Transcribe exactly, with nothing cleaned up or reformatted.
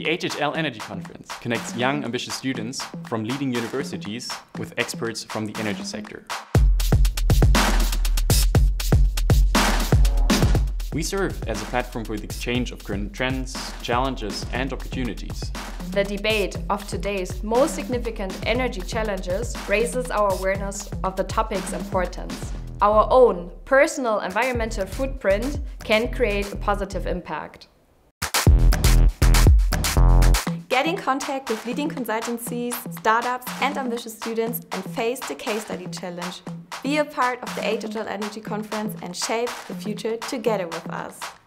The H H L Energy Conference connects young, ambitious students from leading universities with experts from the energy sector. We serve as a platform for the exchange of current trends, challenges and opportunities. The debate of today's most significant energy challenges raises our awareness of the topic's importance. Our own personal environmental footprint can create a positive impact. Get in contact with leading consultancies, startups and ambitious students and face the case study challenge. Be a part of the H H L Energy Conference and shape the future together with us.